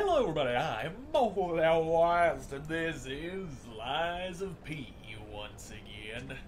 Hello everybody, I'm Moldy West, and this is Lies of P once again.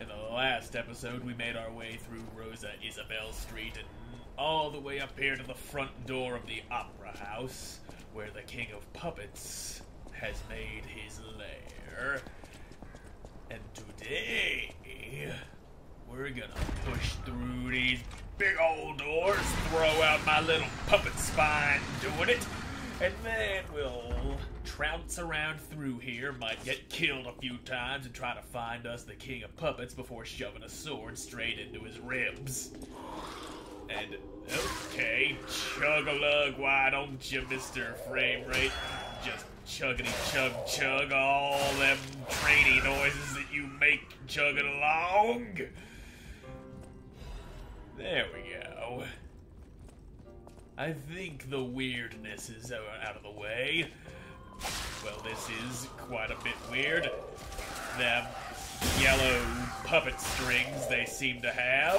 In the last episode, we made our way through Rosa Isabel Street and all the way up here to the front door of the Opera House, where the King of Puppets has made his lair. And today, we're gonna push through these big old doors, throw out my little puppet spine doing it, and then we'll trounce around through here, might get killed a few times, and try to find us the King of Puppets before shoving a sword straight into his ribs. And, okay, chug-a-lug, why don't you, Mr. Frame Rate? Just chuggity-chug-chug all them trainy noises that you make chugging along. There we go. I think the weirdness is out of the way. Well, this is quite a bit weird. Them yellow puppet strings they seem to have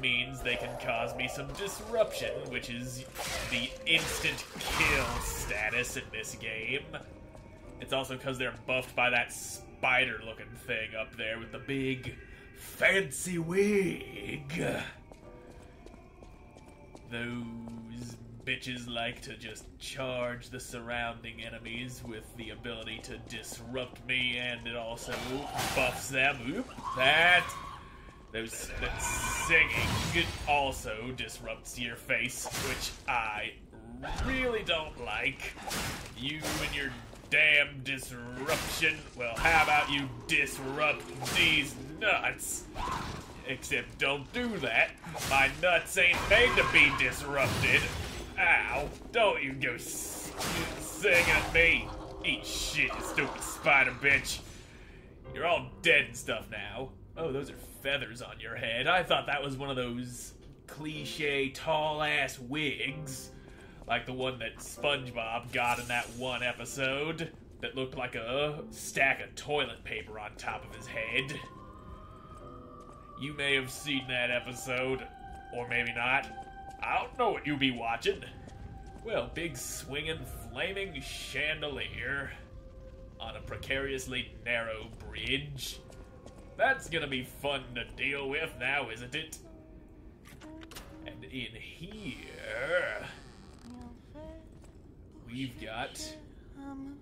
means they can cause me some disruption, which is the instant kill status in this game. It's also because they're buffed by that spider-looking thing up there with the big fancy wig. Those bitches like to just charge the surrounding enemies with the ability to disrupt me, and it also buffs them. Oop, that singing also disrupts your face, which I really don't like. You and your damn disruption. Well, how about you disrupt these nuts? Except don't do that. My nuts ain't made to be disrupted. Ow, don't you go singing at me. Eat shit, you stupid spider bitch. You're all dead and stuff now. Oh, those are feathers on your head. I thought that was one of those cliche tall-ass wigs, like the one that SpongeBob got in that one episode that looked like a stack of toilet paper on top of his head. You may have seen that episode, or maybe not. I don't know what you be watching. Well, big swinging, flaming chandelier on a precariously narrow bridge. That's gonna be fun to deal with now, isn't it? And in here, we've got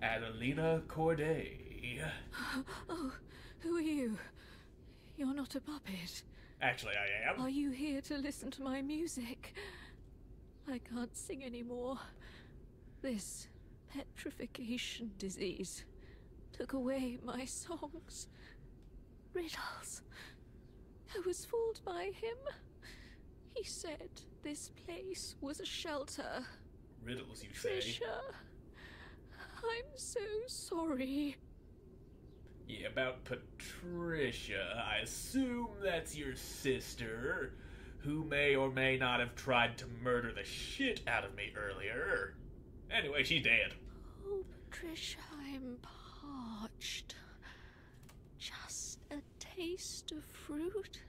Adelina Corday. Oh, who are you? You're not a puppet. Actually, I am. Are you here to listen to my music? I can't sing anymore. This petrification disease took away my songs. Riddles. I was fooled by him. He said this place was a shelter. Riddles, you say? Patricia, I'm so sorry. Yeah, about Patricia. I assume that's your sister, who may or may not have tried to murder the shit out of me earlier. Anyway, she's dead. Oh, Patricia, I'm parched. Just a taste of fruit.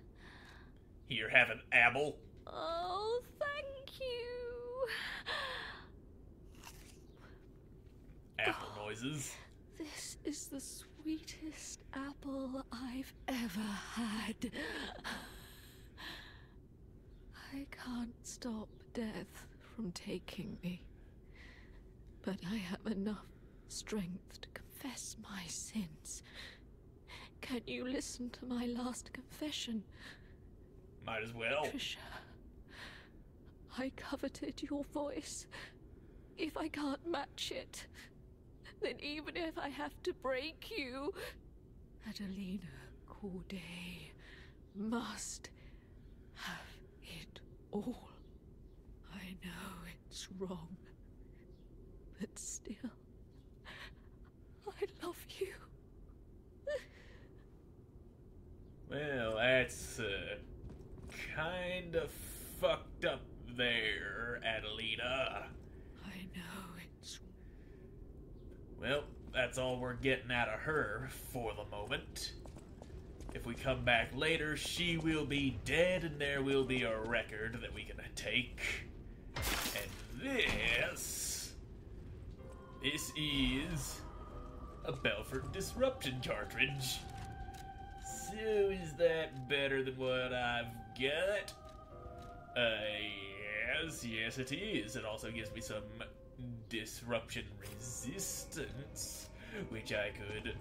Here, have an apple. Oh, thank you. Apple noises. This is the sweetest apple I've ever had. I can't stop death from taking me, but I have enough strength to confess my sins. Can you listen to my last confession? Might as well. Patricia, I coveted your voice. If I can't match it, then even if I have to break you, Adelina Corday must have it all. I know it's wrong, but still, I love you. Well, that's kind of fucked up there, Adelina. I know it's... Well, that's all we're getting out of her for the moment. If we come back later, she will be dead, and there will be a record that we can take. And this... This is a Belford Disruption cartridge. So is that better than what I've got? Yes it is. It also gives me some disruption resistance, which I could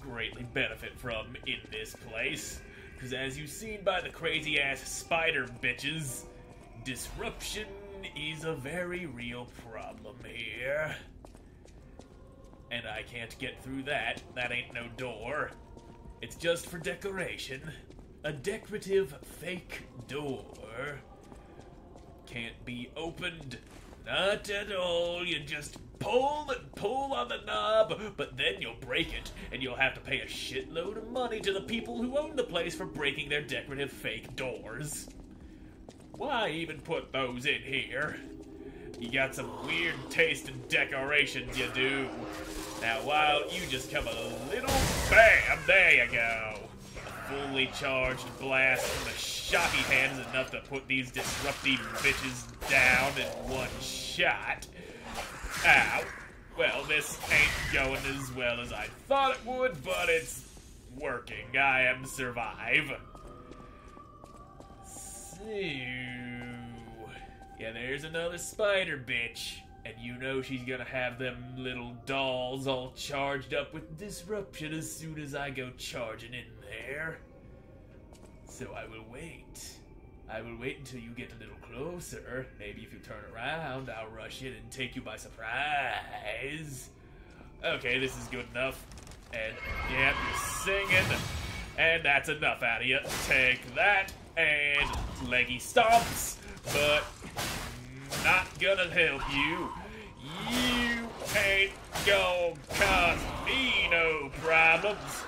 greatly benefit from in this place. Because as you've seen by the crazy ass spider bitches, disruption is a very real problem here. And I can't get through that. That ain't no door. It's just for decoration. A decorative fake door. Can't be opened. Not at all. You just pull and pull on the knob, but then you'll break it, and you'll have to pay a shitload of money to the people who own the place for breaking their decorative fake doors. Why even put those in here? You got some weird taste in decorations, you do. Now, why don't you just come a little... Bam! There you go! A fully charged blast from the shocky hand is enough to put these disruptive bitches down in one shot. Ow. Well, this ain't going as well as I thought it would, but it's working. I am survive. So... yeah, there's another spider bitch. And you know she's gonna have them little dolls all charged up with disruption as soon as I go charging in there. So I will wait. I will wait until you get a little closer. Maybe if you turn around, I'll rush in and take you by surprise. Okay, this is good enough. And, yeah, you're singing. And that's enough out of you. Take that. And leggy stomps. But... not gonna help you. You ain't gonna cause me no problems.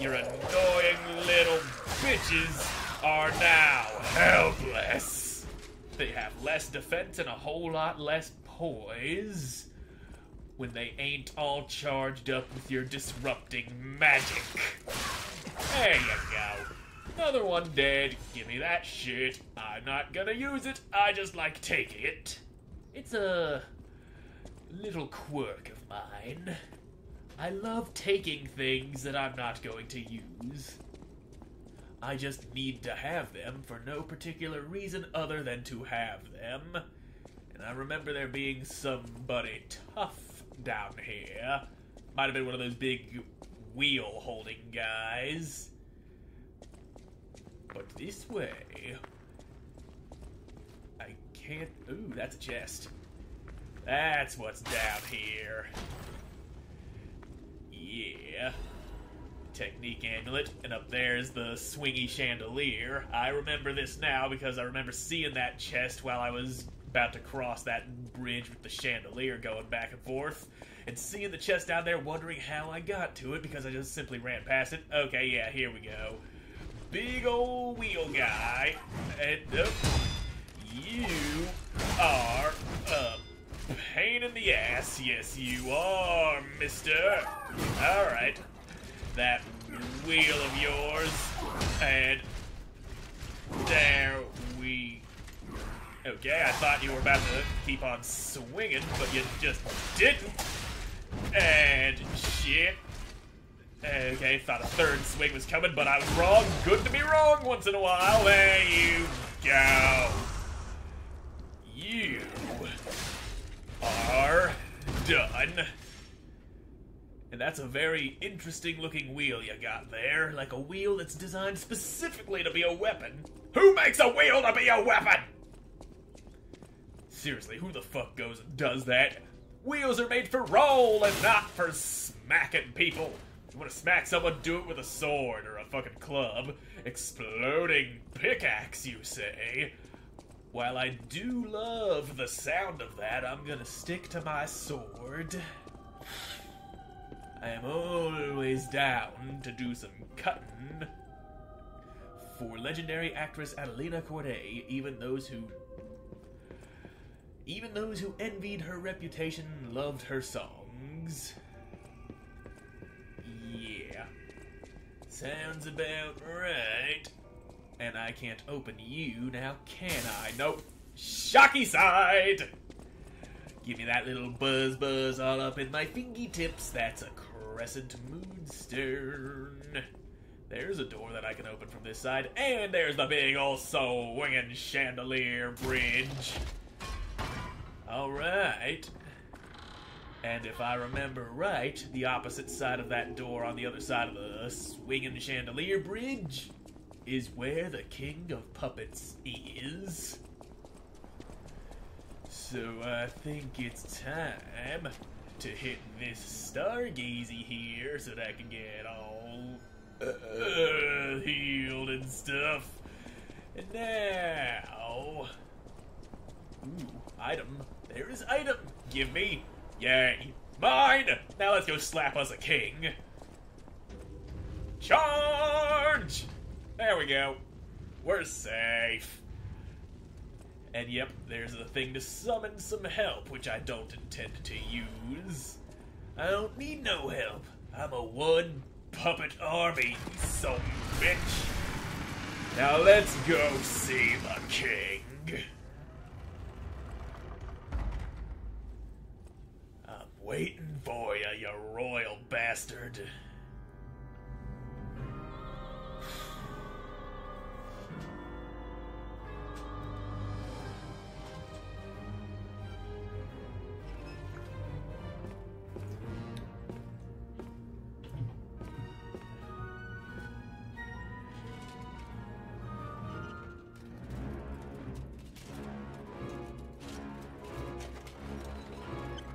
Your annoying little bitches are now helpless. They have less defense and a whole lot less poise when they ain't all charged up with your disrupting magic. There you go. Another one dead. Give me that shit. I'm not gonna use it. I just like taking it. It's a little quirk of mine. I love taking things that I'm not going to use. I just need to have them for no particular reason other than to have them. And I remember there being somebody tough down here. Might have been one of those big wheel-holding guys. But this way, I can't... ooh, that's a chest. That's what's down here. Yeah. Technique amulet. And up there's the swingy chandelier. I remember this now because I remember seeing that chest while I was about to cross that bridge with the chandelier going back and forth. And seeing the chest down there, wondering how I got to it because I just simply ran past it. Okay, yeah, here we go. Big old wheel guy, and you are a pain in the ass. Yes, you are, mister. All right, that wheel of yours, and there we... okay, I thought you were about to keep on swinging, but you just didn't, and shit. Okay, thought a third swing was coming, but I was wrong. Good to be wrong once in a while. There you go. You are done. And that's a very interesting looking wheel you got there. Like a wheel that's designed specifically to be a weapon. Who makes a wheel to be a weapon? Seriously, who the fuck goes and does that? Wheels are made for roll and not for smacking people. You want to smack someone, do it with a sword or a fucking club. Exploding pickaxe, you say? While I do love the sound of that, I'm gonna stick to my sword. I am always down to do some cutting. For legendary actress Adelina Corday, even those who envied her reputation loved her songs. Yeah. Sounds about right. And I can't open you now, can I? Nope. Shocky side! Give me that little buzz all up in my fingertips. That's a Crescent Moonstone. There's a door that I can open from this side. And there's the big old swinging chandelier bridge. Alright. And if I remember right, the opposite side of that door on the other side of the swinging chandelier bridge is where the King of Puppets is. So I think it's time to hit this stargazy here so that I can get all healed and stuff. And now... Ooh, item. There is item. Give me... Yay. Mine! Now let's go slap us a king. Charge! There we go. We're safe. And yep, there's a thing to summon some help, which I don't intend to use. I don't need no help. I'm a one-puppet army, son of a bitch. Now let's go see the king. Waiting for you, you royal bastard.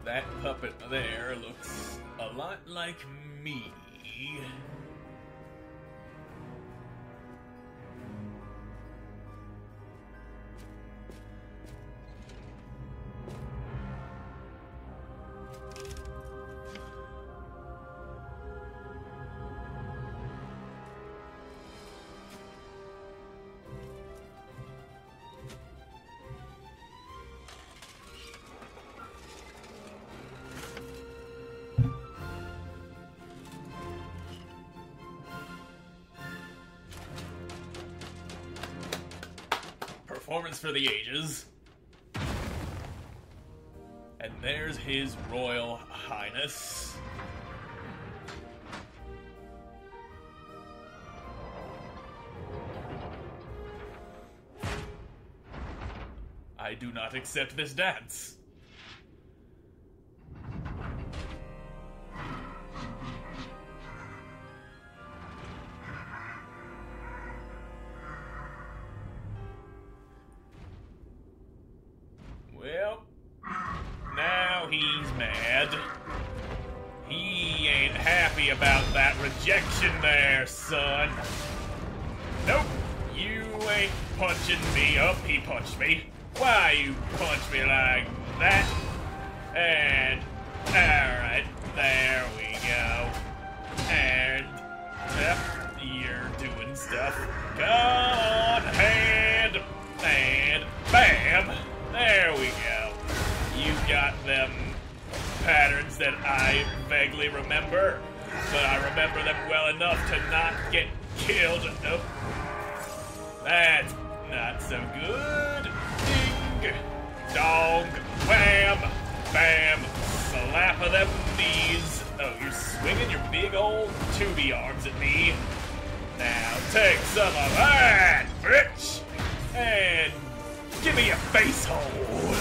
That puppet there looks a lot like me. Performance for the ages. And there's his Royal Highness. I do not accept this dance. Well, now he's mad. He ain't happy about that rejection there, son. Nope, you ain't punching me up. He punched me. Why you punch me like that? And, alright, there we go. And, yep, you're doing stuff. Go on, hand, and bam. There we go. You've got them patterns that I vaguely remember, but I remember them well enough to not get killed. Nope. That's not so good. Ding, dong, wham, bam, slap of them knees. Oh, you're swinging your big old 2D arms at me. Now take some of that, bitch, and give me a face hole!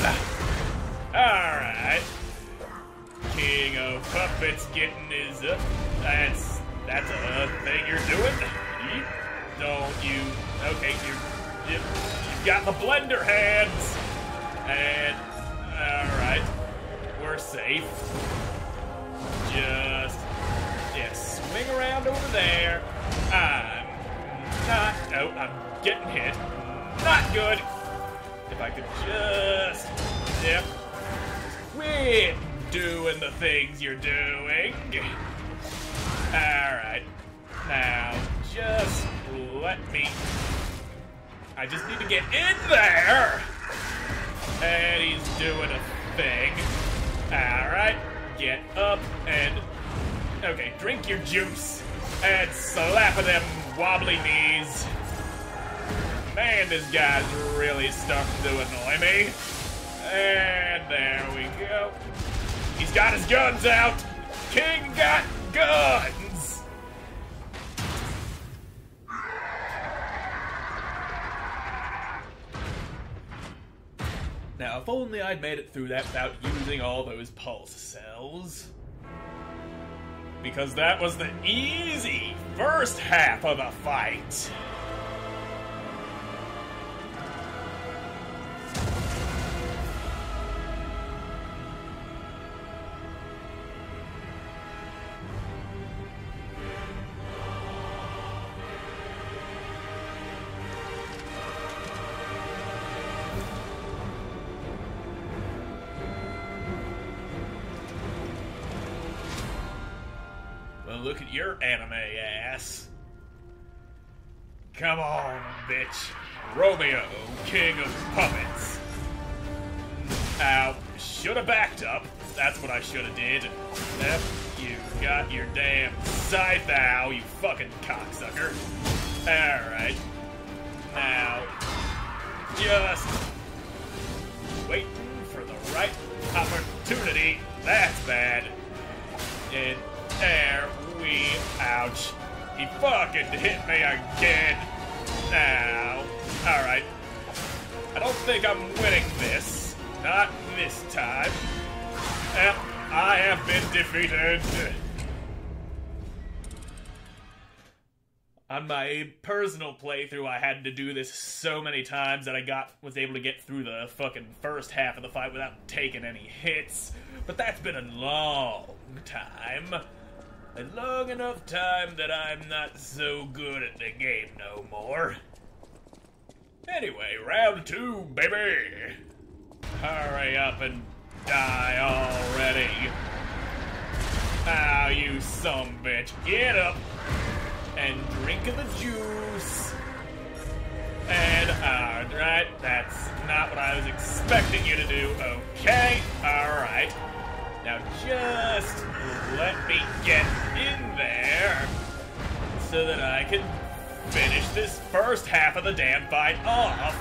Alright. King of Puppets getting his up. That's a thing you're doing. Don't you... Okay, you've got the blender hands! And... Alright. We're safe. Just... Yeah, swing around over there. I'm not... No, I'm getting hit. Not good! If I could just, yep, quit doing the things you're doing. Alright, now just let me, I just need to get in there. And he's doing a thing. Alright, get up and, okay, drink your juice and slap of them wobbly knees. Man, this guy's really starting to annoy me. And there we go. He's got his guns out. King got guns. Now, if only I'd made it through that without using all those pulse cells. Because that was the easy first half of the fight. Look at your anime ass. Come on, bitch. Romeo, King of Puppets. Ow. Shoulda backed up. That's what I shoulda did. F you. Got your damn scythe now, you fucking cocksucker. Alright. Now, just waiting for the right opportunity. That's bad. And there we, ouch. He fucking hit me again. Now, alright. I don't think I'm winning this. Not this time. Yep, I have been defeated. On my personal playthrough, I had to do this so many times that I was able to get through the fucking first half of the fight without taking any hits. But that's been a long time. A long enough time that I'm not so good at the game no more. Anyway, round two, baby! Hurry up and die already. Ow, you sumbitch. Get up and drink of the juice. And, alright, that's not what I was expecting you to do. Okay, alright. Now just let me get in there so that I can finish this first half of the damn fight off.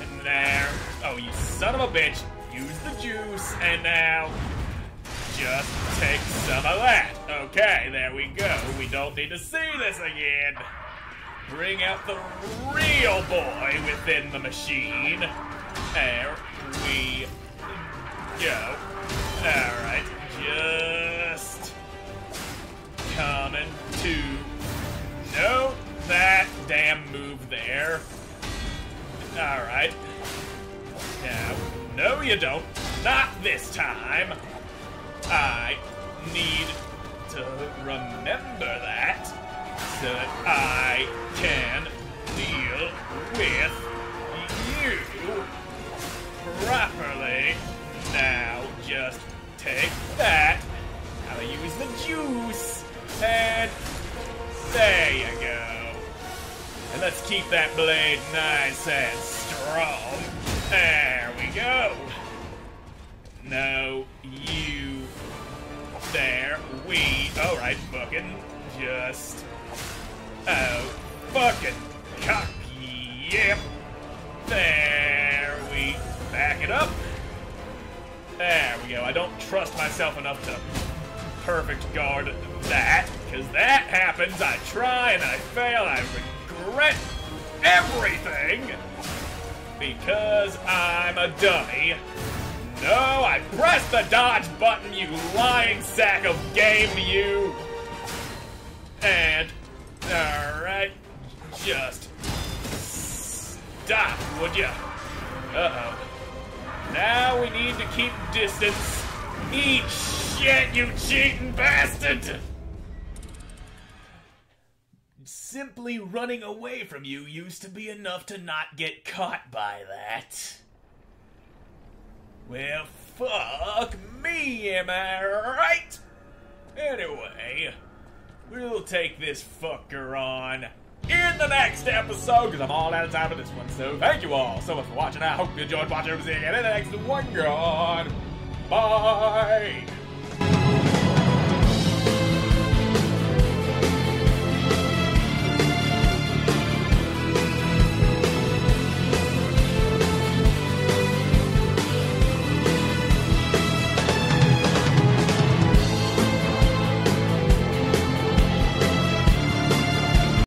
And there. Oh, you son of a bitch. Use the juice. And now just take some of that. Okay, there we go. We don't need to see this again. Bring out the real boy within the machine. There we go. Alright, just coming to no, that damn move there. Alright. Now, no you don't. Not this time. I need to remember that so that I can deal with you properly. Now, just take that. I'll use the juice. And there you go. And let's keep that blade nice and strong. There we go. No, you. There we. Alright, fucking. Just. Oh, fucking. Cock. Yep. There we. Back it up. There we go. I don't trust myself enough to perfect guard that, because that happens. I try and I fail. I regret everything because I'm a dummy. No, I pressed the dodge button, you lying sack of game, you. And, alright, just stop, would ya? Uh-oh. Now we need to keep distance. Eat shit, you cheating bastard! Simply running away from you used to be enough to not get caught by that. Well, fuck me, am I right? Anyway, we'll take this fucker on in the next episode, because I'm all out of time for this one. So thank you all so much for watching. I hope you enjoyed watching. We'll see you again in the next one. God, bye.